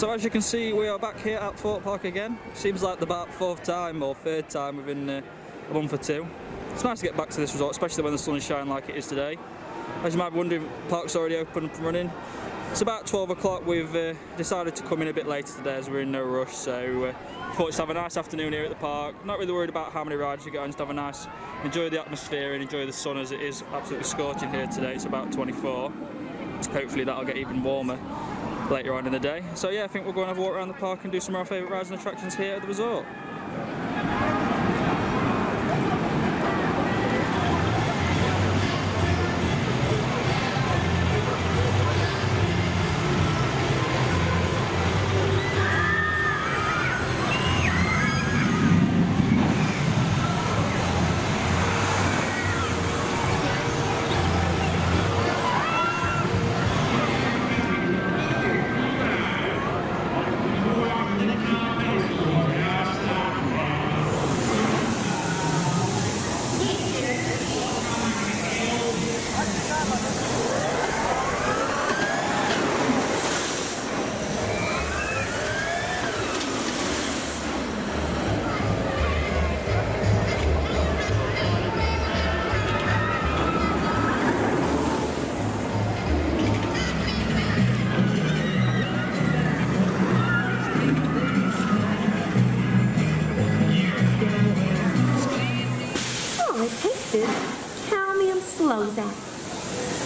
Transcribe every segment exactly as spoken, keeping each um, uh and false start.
So as you can see, we are back here at Thorpe Park again. Seems like the about fourth time or third time within uh, a month or two. It's nice to get back to this resort, especially when the sun is shining like it is today. As you might be wondering, the park's already open and running. It's about twelve o'clock, we've uh, decided to come in a bit later today as we're in no rush, so uh, I thought just have a nice afternoon here at the park. Not really worried about how many rides we get on, just have a nice, enjoy the atmosphere and enjoy the sun, as it is absolutely scorching here today. It's about twenty-four, hopefully that'll get even warmer later on in the day. So yeah, I think we'll go and have a walk around the park and do some of our favourite rides and attractions here at the resort.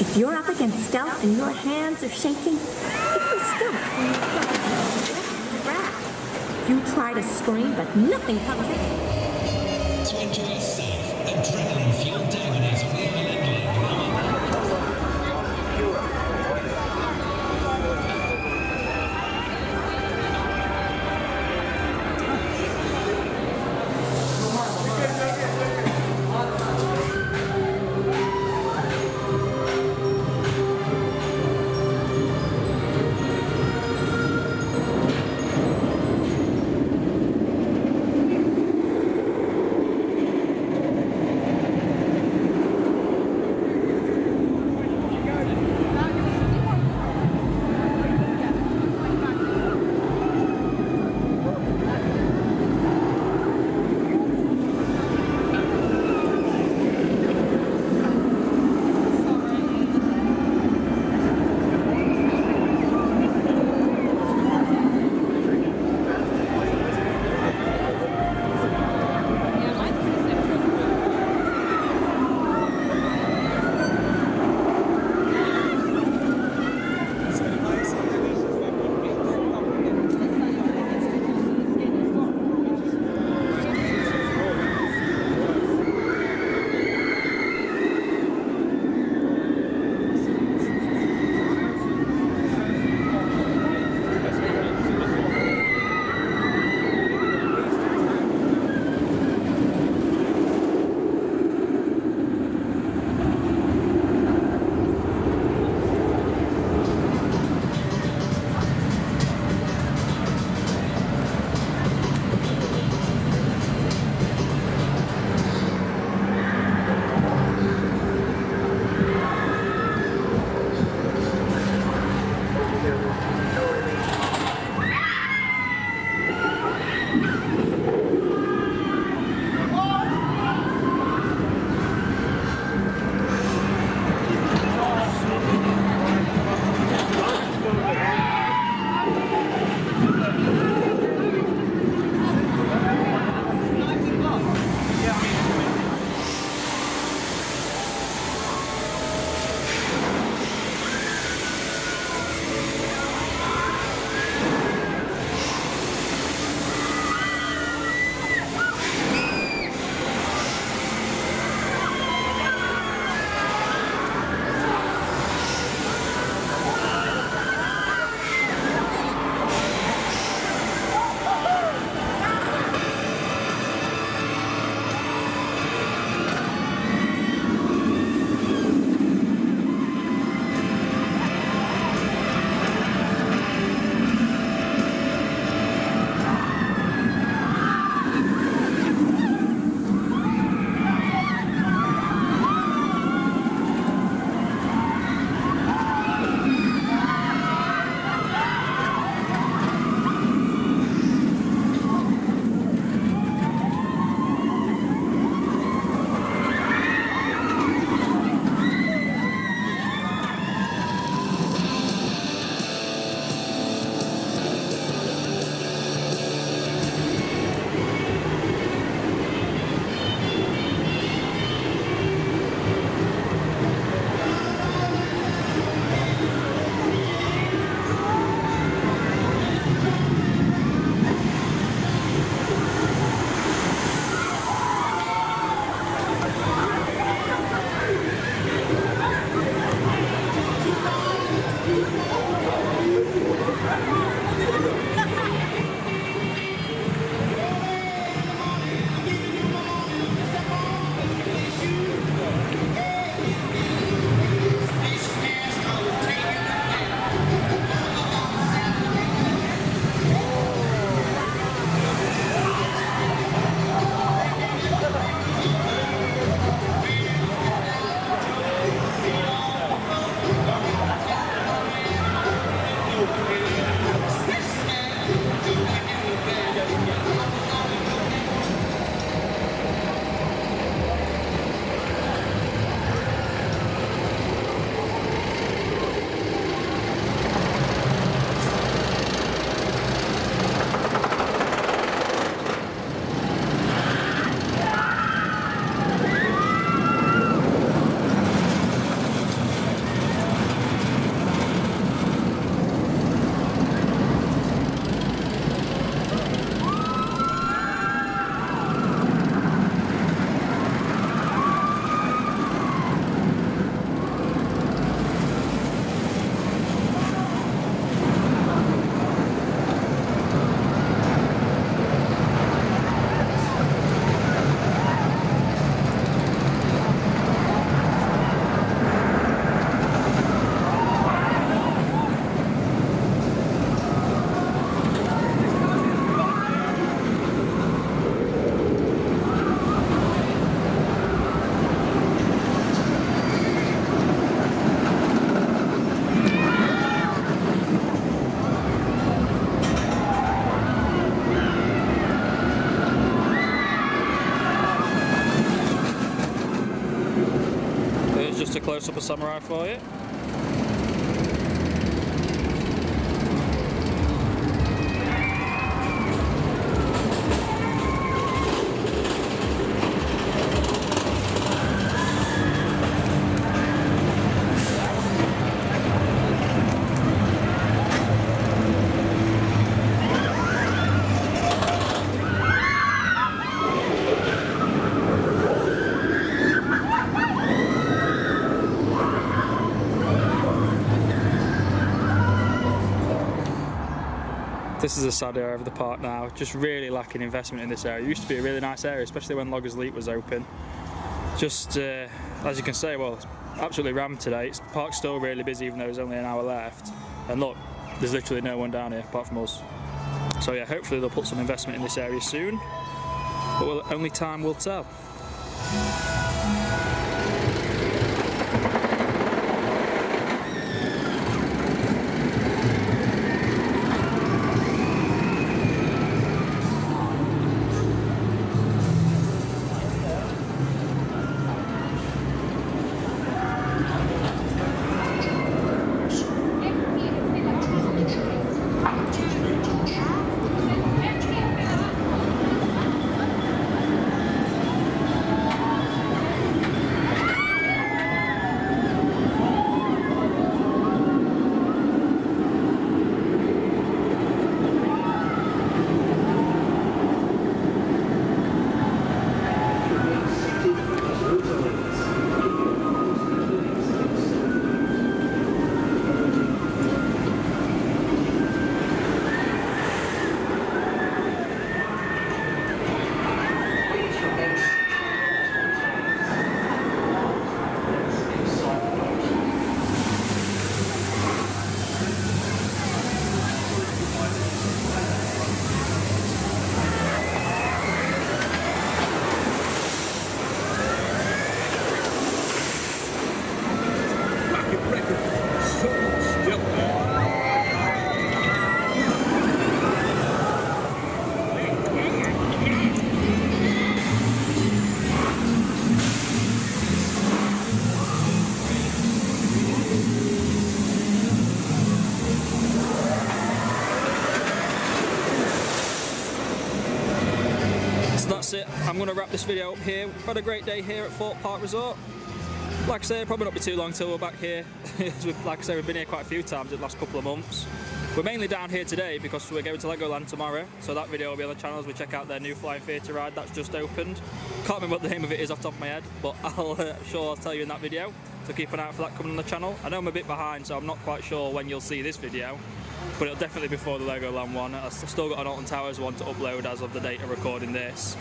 If you're up against Stealth and your hands are shaking, it was Stealth. You try to scream, but nothing comes in. To enjoy safe, adrenaline-fueled diving as we are in Super Samurai for you. This is a sad area of the park now, just really lacking investment in this area. It used to be a really nice area, especially when Loggers Leap was open. Just, uh, as you can say, well, it's absolutely rammed today. It's, the park's still really busy even though there's only an hour left. And look, there's literally no one down here apart from us. So yeah, hopefully they'll put some investment in this area soon, but we'll, only time will tell. I'm going to wrap this video up here. We've had a great day here at Thorpe Park Resort. Like I say, probably not be too long till we're back here. Like I say, we've been here quite a few times in the last couple of months. We're mainly down here today because we're going to Legoland tomorrow, so that video will be on the channel as we check out their new Flying Theater ride that's just opened. Can't remember what the name of it is off the top of my head, but I'll uh, sure I'll tell you in that video, so keep an eye out for that coming on the channel. I know I'm a bit behind, so I'm not quite sure when you'll see this video, but it'll definitely be before the Legoland one. I've still got an Alton Towers one to upload as of the date of recording this.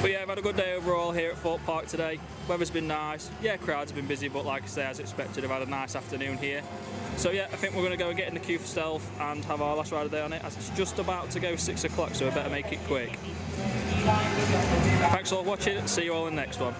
But yeah, I've had a good day overall here at Thorpe Park today. Weather's been nice. Yeah, crowds have been busy, but like I say, as expected, I've had a nice afternoon here. So yeah, I think we're going to go and get in the queue for Stealth and have our last ride of the day on it, as it's just about to go six o'clock, so we better make it quick. Thanks all for watching. See you all in the next one.